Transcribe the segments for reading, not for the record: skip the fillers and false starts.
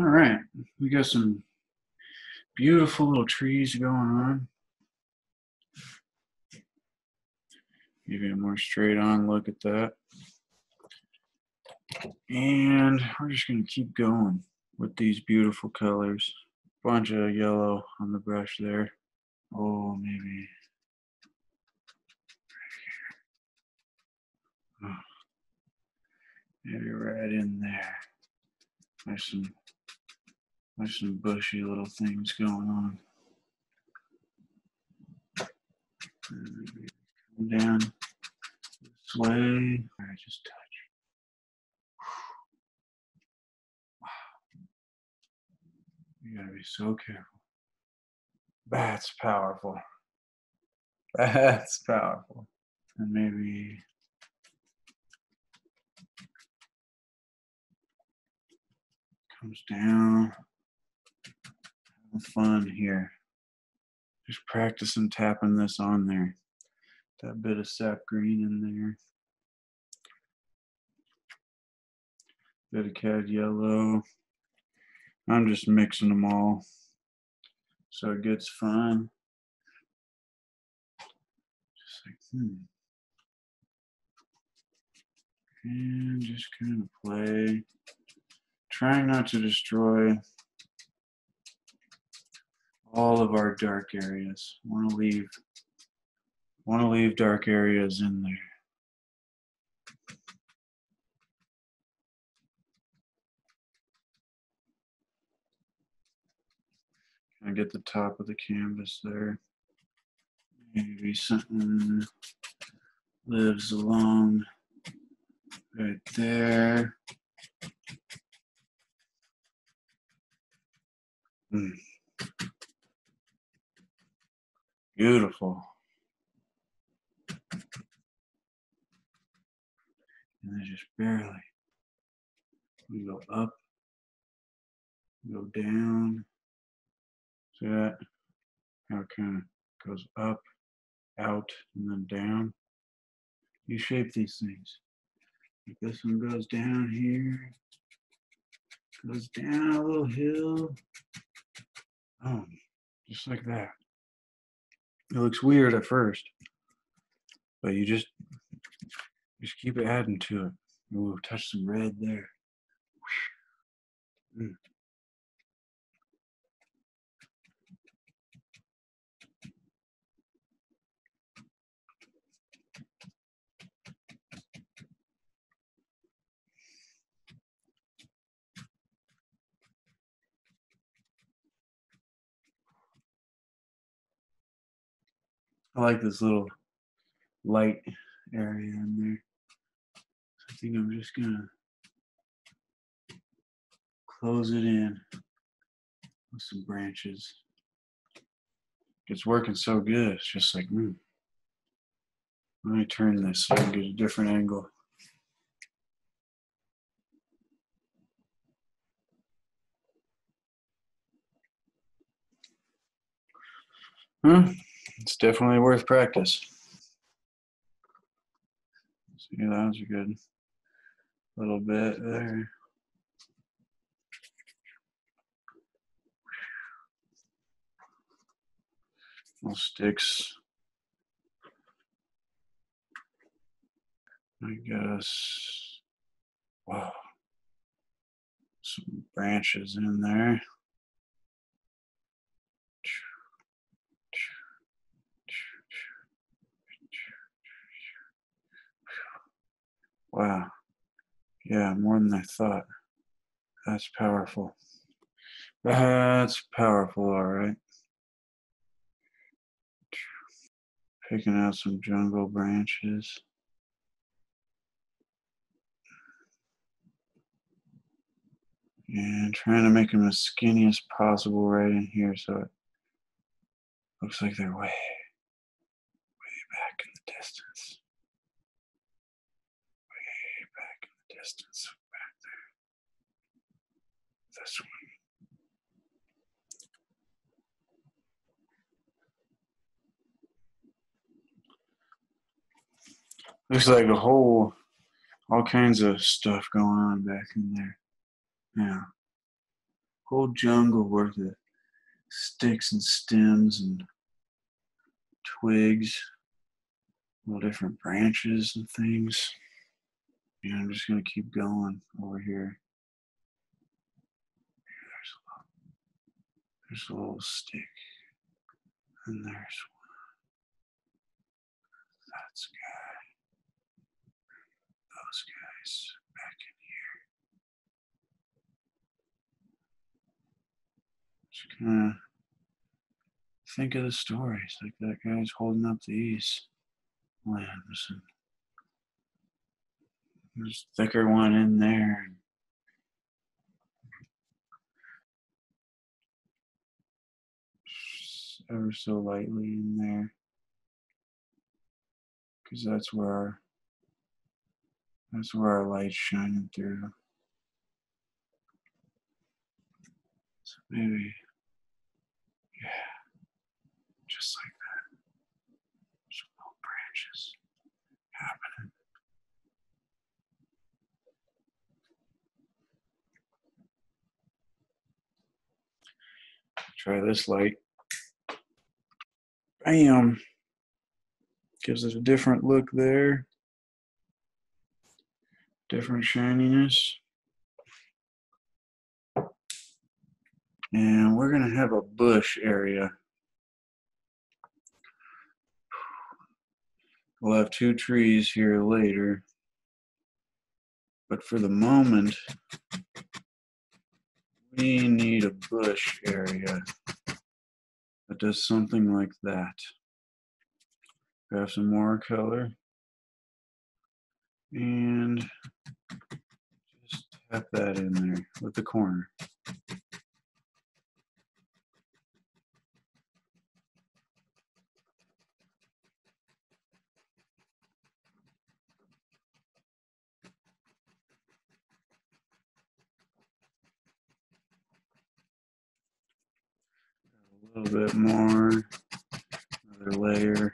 All right, we got some beautiful little trees going on. Give you a more straight on look at that. And we're just gonna keep going with these beautiful colors. Bunch of yellow on the brush there. Oh, maybe. Oh, maybe right in there. There's some bushy little things going on. Come down this way. All right, just touch. You gotta be so careful. That's powerful. That's powerful. And maybe comes down. Have fun here. Just practicing tapping this on there. That bit of sap green in there. Bit of cad yellow. I'm just mixing them all so it gets fun. Just like, And just kind of play. Trying not to destroy all of our dark areas. Wanna leave dark areas in there. I get the top of the canvas there. Maybe something lives along right there. Beautiful. And then just barely. We go up, we go down. See that? How it kind of goes up, out, and then down. You shape these things. Like this one goes down here, goes down a little hill. Oh, just like that. It looks weird at first, but you just keep adding to it. Ooh, touch some red there. I like this little light area in there. I think I'm just gonna close it in with some branches. It's working so good, it's just like, Let me turn this so I can get a different angle. It's definitely worth practice. See, that was a good little bit there. Little sticks. I guess, wow. Some branches in there. Wow, yeah, more than I thought. That's powerful. That's powerful, all right. Picking out some jungle branches. And trying to make them as skinny as possible right in here so it looks like they're way, way back in the distance. Distance back there. This one. Looks like all kinds of stuff going on back in there. Yeah. Whole jungle worth of sticks and stems and twigs, all different branches and things. And I'm just going to keep going over here. There's a little stick, and there's one. That's good. Those guys back in here. Just gonna think of the stories, like that guy's holding up these limbs, and there's a thicker one in there. Ever so lightly in there, because that's where our light's shining through. So maybe, yeah, just like that. Some little branches happening. Try this light. Bam, gives it a different look there, different shininess. And we're going to have a bush area. We'll have two trees here later, but for the moment, we need a bush area. It does something like that. Grab some more color and just tap that in there with the corner. A little bit more, another layer.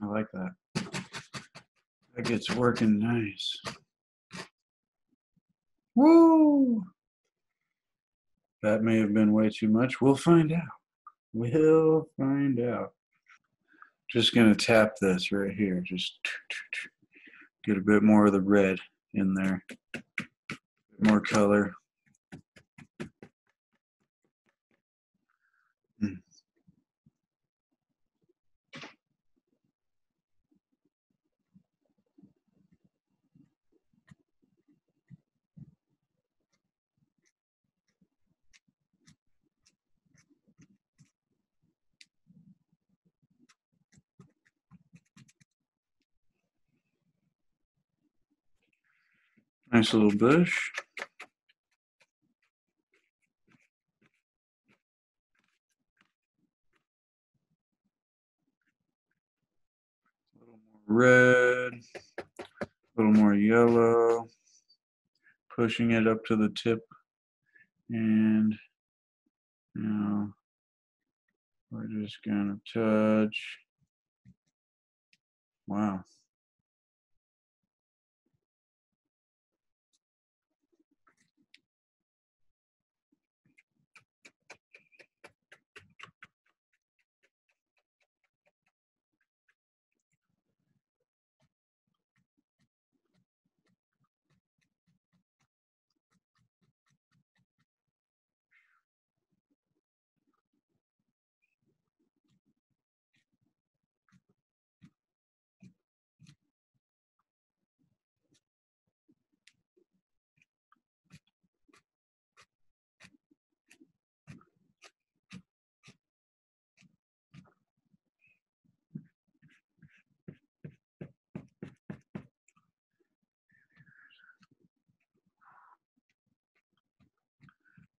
I like that. That gets working nice. Woo! That may have been way too much. We'll find out. We'll find out. Just going to tap this right here. Just get a bit more of the red in there. More color. Nice little bush. A little more red, a little more yellow, pushing it up to the tip, and now we're just gonna touch. Wow.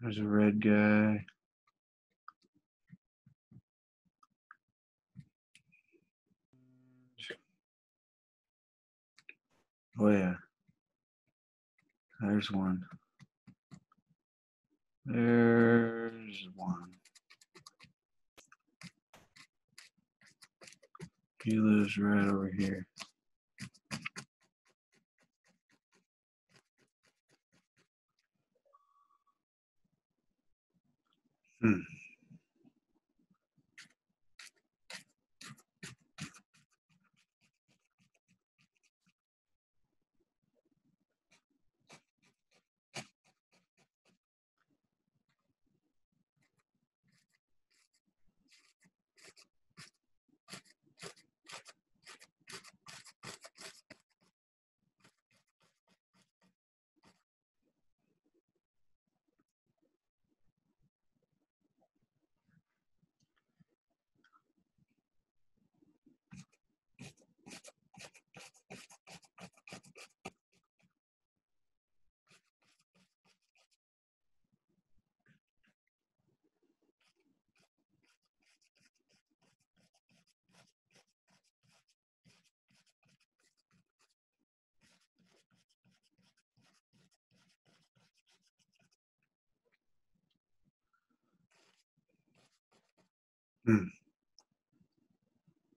There's a red guy. Oh yeah, there's one. There's one. He lives right over here.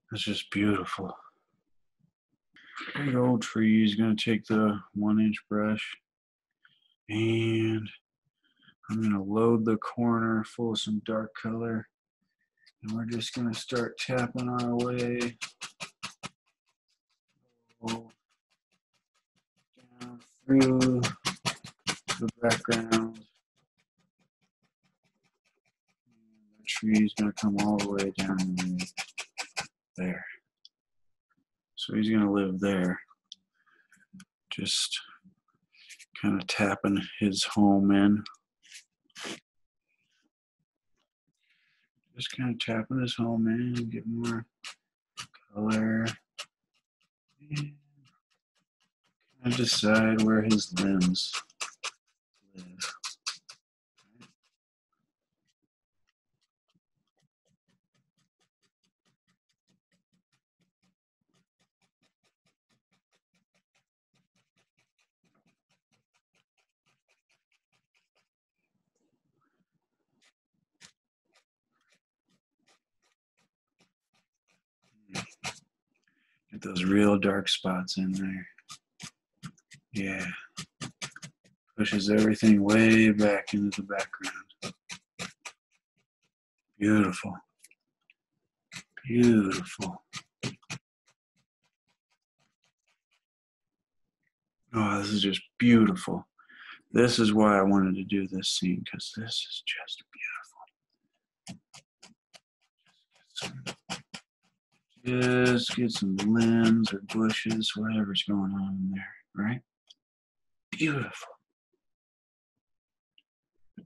That's just beautiful. Big old tree is going to take the 1-inch brush, and I'm going to load the corner full of some dark color, and we're just going to start tapping our way down through the background. He's going to come all the way down there. So he's going to live there. Just kind of tapping his home in. Just kind of tapping his home in, get more color. And kind of decide where his limbs live. Those real dark spots in there. Yeah. Pushes everything way back into the background. Beautiful. Beautiful. Oh, this is just beautiful. This is why I wanted to do this scene, because this is just beautiful. Just get some limbs or bushes, whatever's going on in there, right? Beautiful.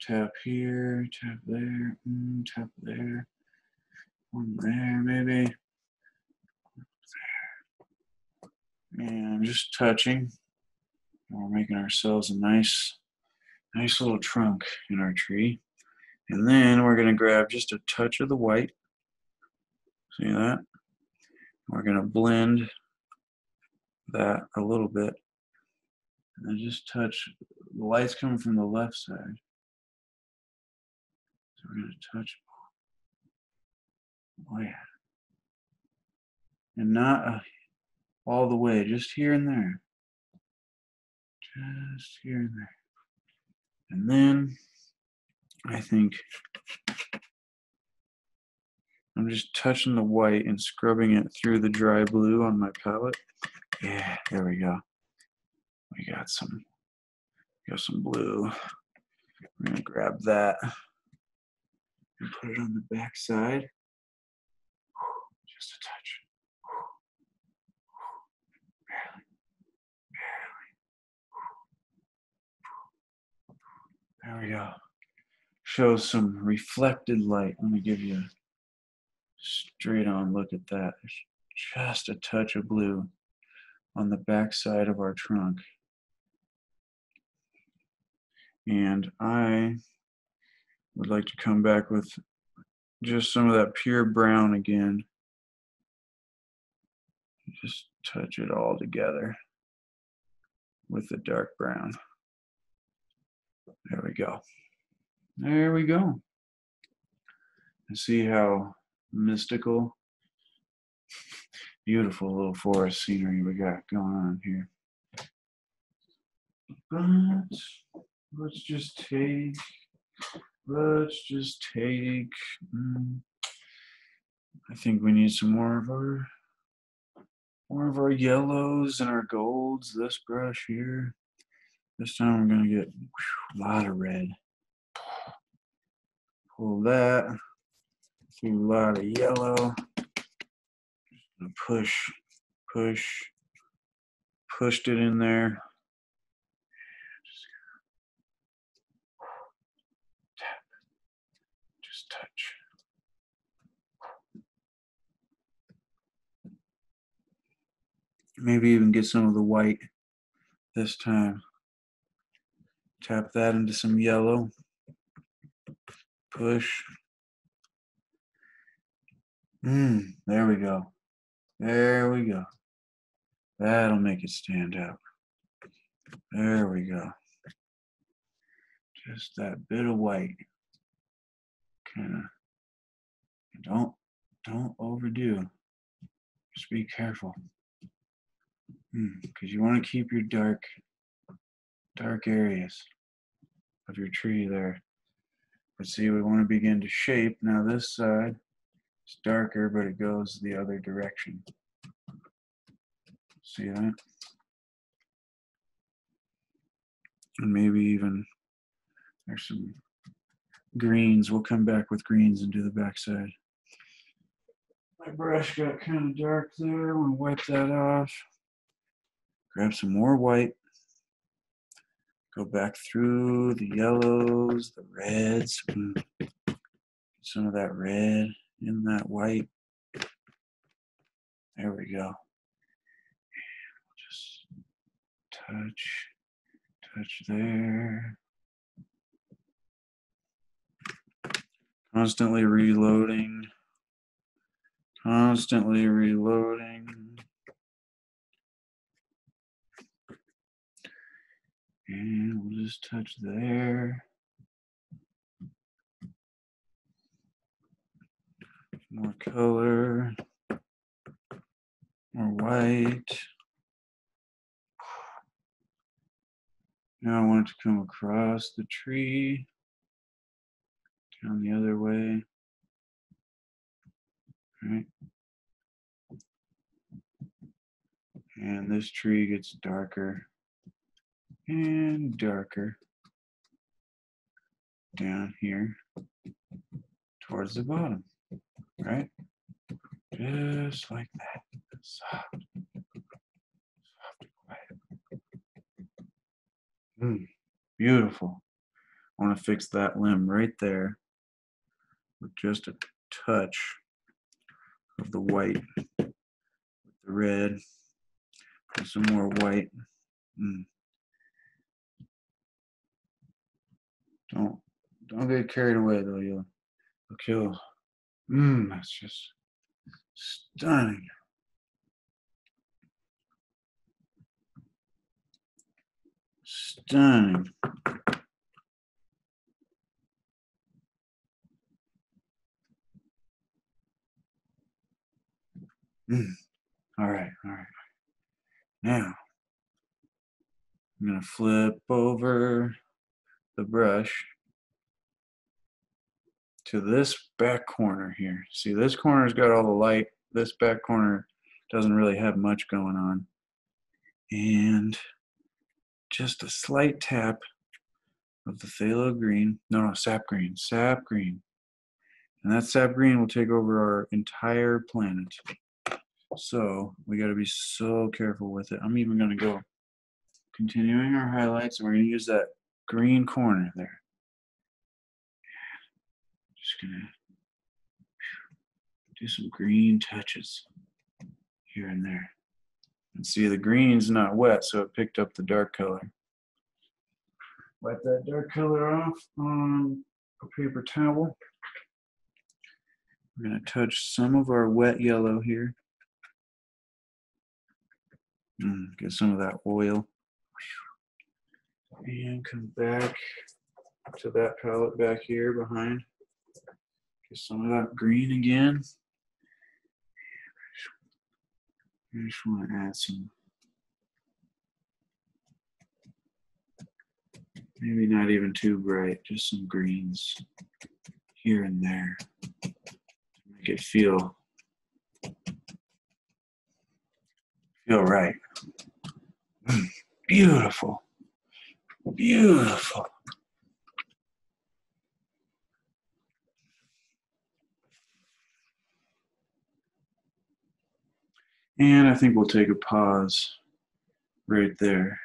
Tap here, tap there, one there maybe. There. And just touching. We're making ourselves a nice little trunk in our tree. And then we're going to grab just a touch of the white. See that? We're going to blend that a little bit and then just touch. The light's coming from the left side. So we're going to touch. Oh, yeah. And not all the way, just here and there. Just here and there. And then I think I'm just touching the white and scrubbing it through the dry blue on my palette. Yeah, there we go. We got some, blue. We're gonna grab that and put it on the back side. Just a touch. Barely. There we go. Shows some reflected light. Let me give you a straight on look at that. There's just a touch of blue on the back side of our trunk. And I would like to come back with just some of that pure brown again. Just touch it all together with the dark brown. There we go. There we go. And see how mystical, beautiful little forest scenery we got going on here. But let's just take, I think we need some more of our yellows and our golds. This brush here, this time we're gonna get a lot of red. Pull that, do a lot of yellow. Just gonna pushed it in there. Maybe even get some of the white this time. Tap that into some yellow. Push. There we go. There we go. That'll make it stand out. There we go. Just that bit of white. Kind of. Don't overdo. Just be careful. Because you want to keep your dark areas of your tree there. But see, we want to begin to shape. Now this side is darker, but it goes the other direction. See that? And maybe even there's some greens. We'll come back with greens and do the backside. My brush got kind of dark there. I'm going to wipe that off. Grab some more white, go back through the yellows, the reds, some of that red in that white. There we go. And we'll just touch there. Constantly reloading. And we'll just touch there. More color, more white. Now I want it to come across the tree, down the other way. All right. And this tree gets darker. And darker down here towards the bottom, right? Just like that. Soft and quiet. Beautiful. I want to fix that limb right there with just a touch of the white, with the red, and some more white. Don't get carried away though, you'll kill. That's just stunning. Stunning. All right. Now I'm gonna flip over the brush to this back corner here. See, this corner's got all the light. This back corner doesn't really have much going on. And just a slight tap of the phthalo green. No, sap green. And that sap green will take over our entire planet. So we gotta be so careful with it. I'm even gonna go continuing our highlights, and we're gonna use that green corner there. Just gonna do some green touches here and there. And see, the green's not wet, so it picked up the dark color. Wipe that dark color off on a paper towel. We're gonna touch some of our wet yellow here. Get some of that oil. And come back back to that palette back here behind. Get some of that green again. I just want to add some. Maybe not even too bright, just some greens here and there. Make it feel right. Beautiful. Beautiful. And I think we'll take a pause right there.